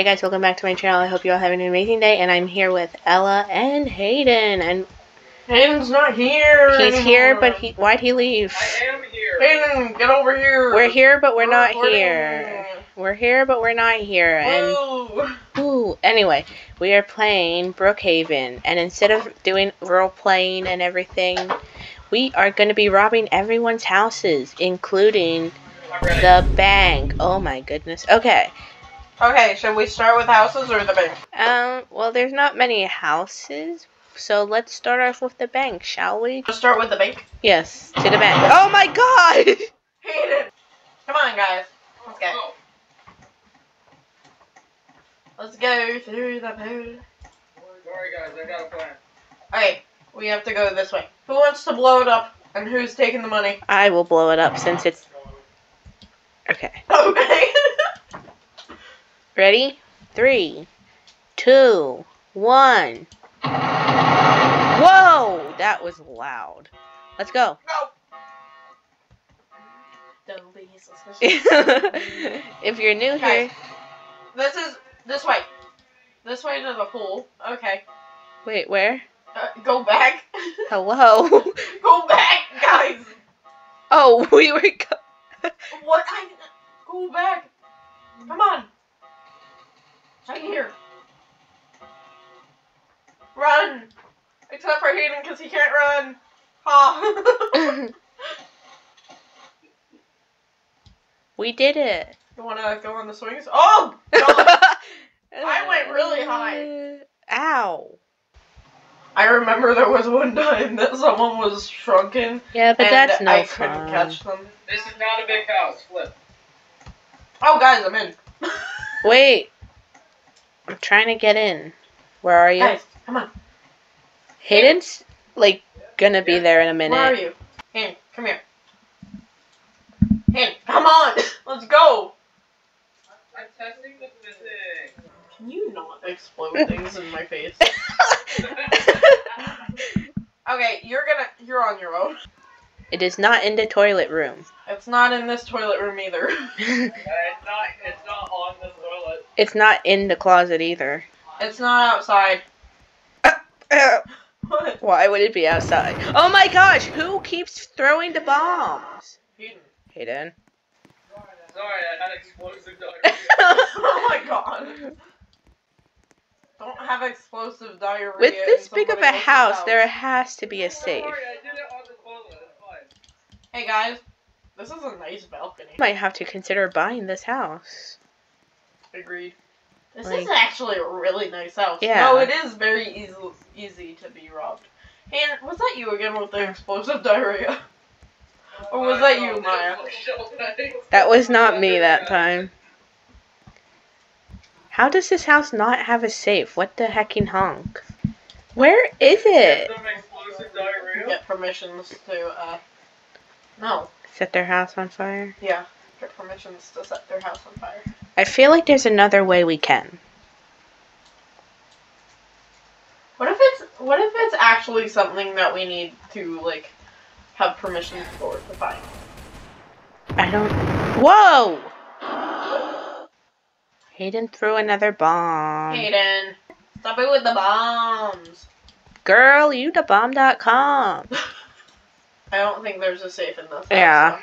Hey guys, welcome back to my channel. I hope you all have an amazing day, and I'm here with Ella and Hayden. And Hayden's not here. He's anymore. Here, but why'd he leave? I am here. Hayden, get over here. We're here, but we're not here. We're here, but we're not here. And anyway, we are playing Brookhaven, and instead of doing role playing and everything, we are going to be robbing everyone's houses, including the bank. Oh my goodness. Okay. Okay, should we start with houses or the bank? Well, there's not many houses, so let's start off with the bank, shall we? Just start with the bank? Yes, to the bank. Oh my god! Hate it! Come on, guys. Let's go. Let's go through the pool. Sorry, guys, I got a plan. Okay, we have to go this way. Who wants to blow it up, and who's taking the money? I will blow it up since it's... Okay. Okay. Ready? 3, 2, 1. Whoa! That was loud. Let's go. No. Don't be suspicious. If you're new here. This is this way. This way to the pool. Okay. Wait, where? Go back. Hello. Go back, guys. Oh, we were What? Go back. Come on. Right here. Run! Except for Hayden, because he can't run. Ha! We did it. You want to go on the swings? Oh! I went really high. Ow. I remember there was one time that someone was shrunken. Yeah, but and that's no fun. I couldn't catch them. This is not a big house. Flip. Oh, guys, I'm in. Wait. I'm trying to get in. Where are you? Guys, come on. Hayden's, like, gonna be there in a minute. Where are you? Hayden, come here. Hayden, come on! Let's go! I'm testing the physics. Can you not explode things in my face? Okay, you're on your own. It is not in the toilet room. It's not in this toilet room either. It's not on this toilet. It's not in the closet either. It's not outside. What? Why would it be outside? Oh my gosh, who keeps throwing the bombs? Hayden. Sorry, I had explosive diarrhea. Oh my god. Don't have explosive diarrhea. With this big of a house, there has to be a safe. Sorry, I did it on the toilet. Hey guys, this is a nice balcony. Might have to consider buying this house. Agreed. This is actually a really nice house. Yeah. No, it is very easy to be robbed. And was that you again with the explosive diarrhea? Or was that you, Maya? That was not me that time. How does this house not have a safe? What the heckin' honk? Where is it? Get some explosive diarrhea. Get permissions to, No. Set their house on fire? Yeah. Get permissions to set their house on fire. I feel like there's another way we can. What if it's actually something that we need to, like, have permissions for to find? I don't... Whoa! Hayden threw another bomb. Hayden. Stop it with the bombs. Girl, you da bomb.com. I don't think there's a safe in this house. Yeah. So.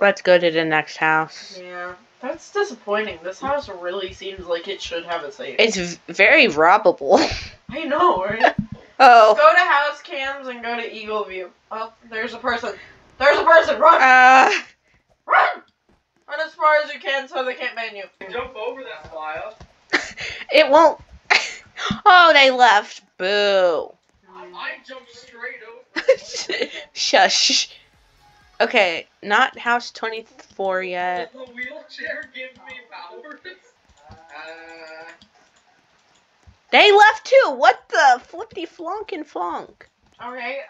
Let's go to the next house. Yeah. That's disappointing. This house really seems like it should have a safe. It's very robbable. I know, right? Oh. Go to house cams and go to Eagle View. Oh, there's a person. There's a person! Run! Run! Run as far as you can so they can't ban you. Jump over that fire. It won't. Oh, they left. Boo. I jumped straight over. Shush. Okay, not house 24 yet. Does the wheelchair give me powers? They left too! What the flippity flonk and flonk? Okay,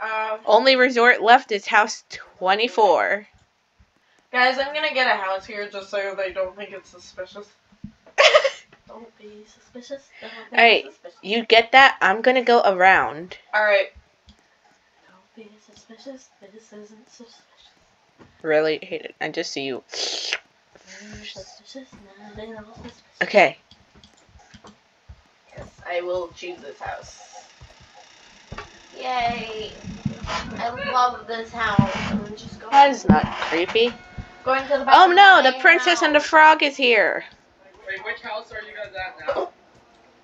only resort left is house 24. Guys, I'm gonna get a house here just so they don't think it's suspicious. Don't be suspicious. Alright, you get that? I'm gonna go around. Alright. Being suspicious? This isn't suspicious. Really? Hate it. I just see you. Suspicious, nothing else suspicious. Okay. I will choose this house. Yay! I love this house. I'm just going. That is not creepy. Going to the bathroom. Oh no! The Princess and the Frog is here. Wait, which house are you guys at now?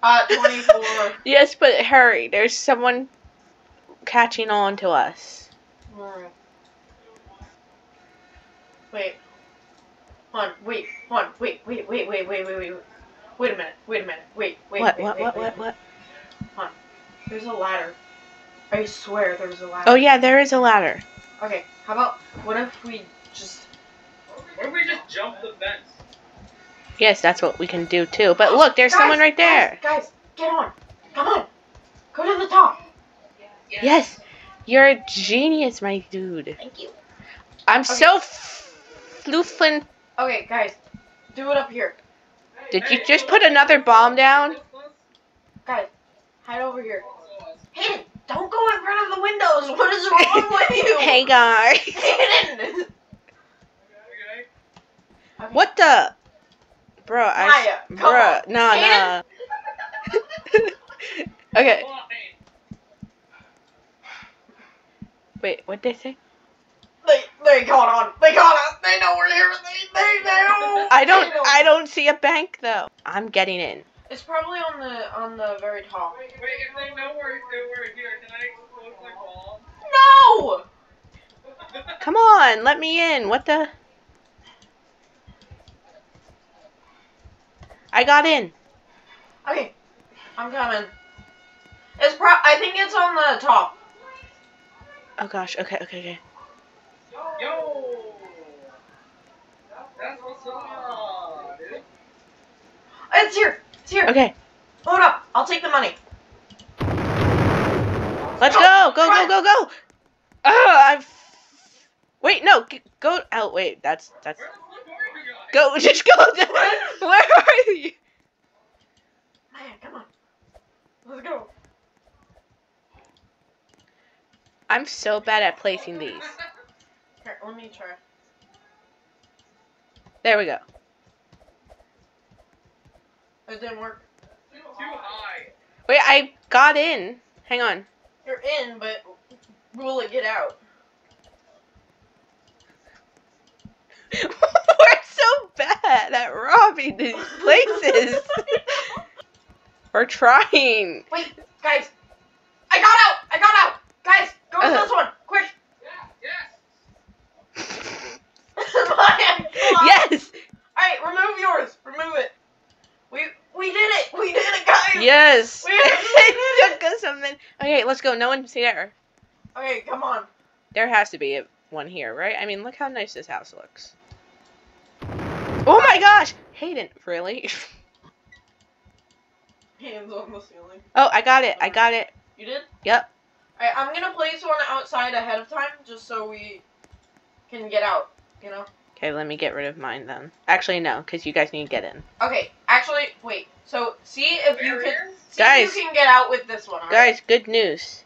24. Yes, but hurry. There's someone catching on to us. Alright. Wait. Wait a minute. Hold on. There's a ladder. I swear there was a ladder. Oh yeah, there is a ladder. Okay, how about what if we just jump the fence? Yes, that's what we can do too. But look, there's someone right there. Guys, get on. Come on. Go to the top. Yes. You're a genius, my dude. Thank you. I'm so floofin'. Okay, guys, do it up here. Did you just put another bomb down? Guys, hide over here. Hayden, don't go in front of the windows. What is wrong with you? Hey, guys. Hayden. Okay. What the? Bro, Maya, no. Okay. Wait, what'd they say? They caught on. They caught us. They know we're here. They know. I don't see a bank though. I'm getting in. It's probably on the very top. Wait, if they know we're here, can I explode the wall? No. Come on, let me in. What the? I got in. Okay, I'm coming. It's I think it's on the top. Oh gosh. Okay. Yo! That's what's up, dude. It's here! It's here! Okay. Hold up. I'll take the money. Let's go! Go! Wait, no. Go out. Wait, that's... Go, just go! Where are you? Man, come on. Let's go. I'm so bad at placing these. Here, let me try. There we go. It didn't work. Too high. Wait, I got in. Hang on. You're in, but will it get out? We're so bad at robbing these places. We're trying. Wait, guys. I got out. Guys, go to this one. Quick. Yes. All right, remove yours. Remove it. We did it. We did it, guys. Yes. It took us something. Okay, let's go. No one's here. Okay, come on. There has to be one here, right? I mean, look how nice this house looks. Oh my gosh, Hayden, really? Hands on the ceiling. Oh, I got it. You did? Yep. All right, I'm gonna place one outside ahead of time just so we can get out. You know? Okay, let me get rid of mine then. Actually, no, because you guys need to get in. Okay, actually, wait. So, see if you can get out with this one. Right? Guys, good news.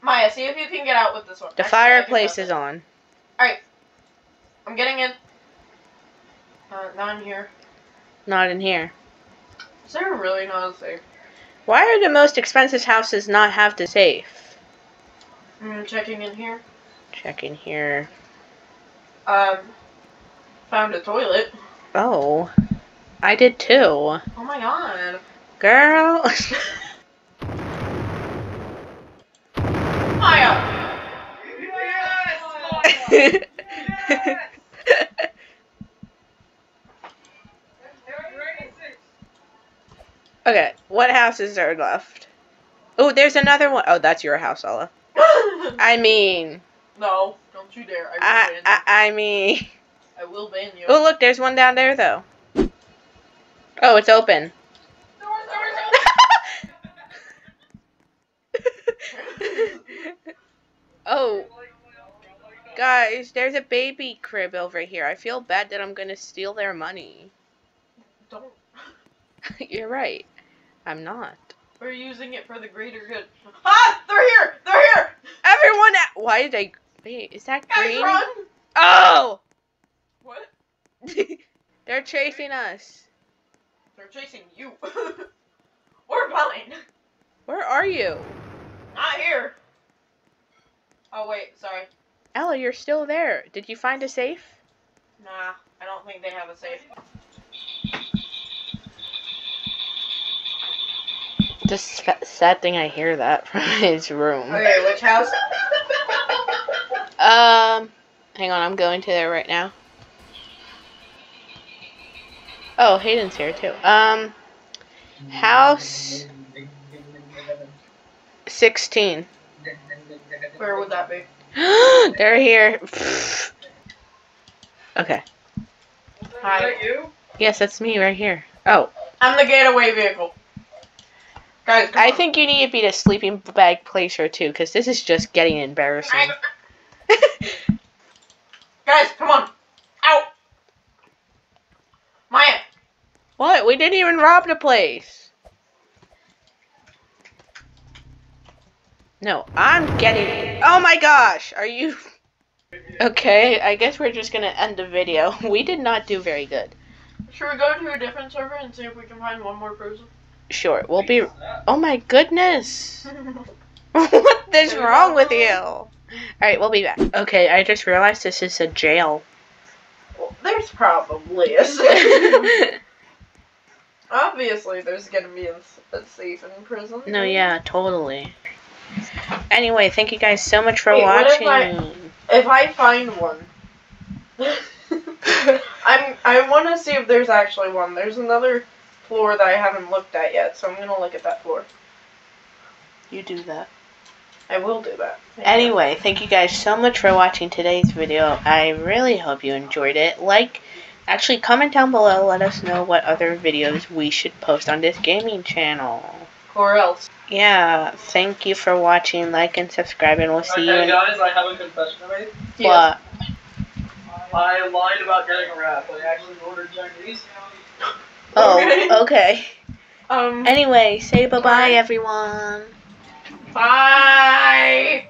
Maya, see if you can get out with this one. The fireplace is on. Alright. I'm getting in. Not in here. Not in here. Is there really not a safe? Why are the most expensive houses not have the safe? I'm checking in here. Checking here. Found a toilet. Oh, I did too. Oh my god. Girl. Maya. Yes, Maya. Yes. Okay, what houses are left? Oh, there's another one. Oh, that's your house, Ola. I mean. No, don't you dare. I mean... I will ban you. Oh, look, there's one down there, though. Oh, it's open. Doors open. Oh. Guys, there's a baby crib over here. I feel bad that I'm going to steal their money. Don't. You're right. I'm not. We're using it for the greater good. Ah! They're here! They're here! Everyone at... Why did I... Wait, is that green? Guys, run! Oh! What? They're chasing us. They're chasing you. We're fine. Where are you? Not here. Oh, wait, sorry. Ella, you're still there. Did you find a safe? Nah, I don't think they have a safe. Just sad thing I hear that from his room. Okay, which house? Hang on, I'm going to there right now. Oh, Hayden's here too. House 16. Where would that be? They're here. Okay. Hi. Is that you? Yes, that's me right here. Oh. I'm the getaway vehicle. Guys, I think you need to be a sleeping bag placer too, because this is just getting embarrassing. Guys, come on. Out. Maya. What? We didn't even rob the place. No, I'm getting... Oh my gosh, are you... Okay, I guess we're just gonna end the video. We did not do very good. Should we go to a different server and see if we can find one more person? Sure, we'll be... Oh my goodness! What is wrong with you? Alright, we'll be back. Okay, I just realized this is a jail. Well, there's probably a safe. Obviously, there's gonna be a safe in prison. No, yeah, totally. Anyway, thank you guys so much for watching. If I find one... I want to see if there's actually one. There's another... floor that I haven't looked at yet, so I'm gonna look at that floor. You do that. I will do that. Anyway, thank you guys so much for watching today's video. I really hope you enjoyed it. Actually comment down below, let us know what other videos we should post on this gaming channel. Or else. Yeah, thank you for watching, like and subscribe, and we'll see you. Okay guys, I have a confession to make. What? I lied about getting a wrap, but I actually ordered Chinese. Oh, okay. Anyway, say bye-bye, everyone. Bye!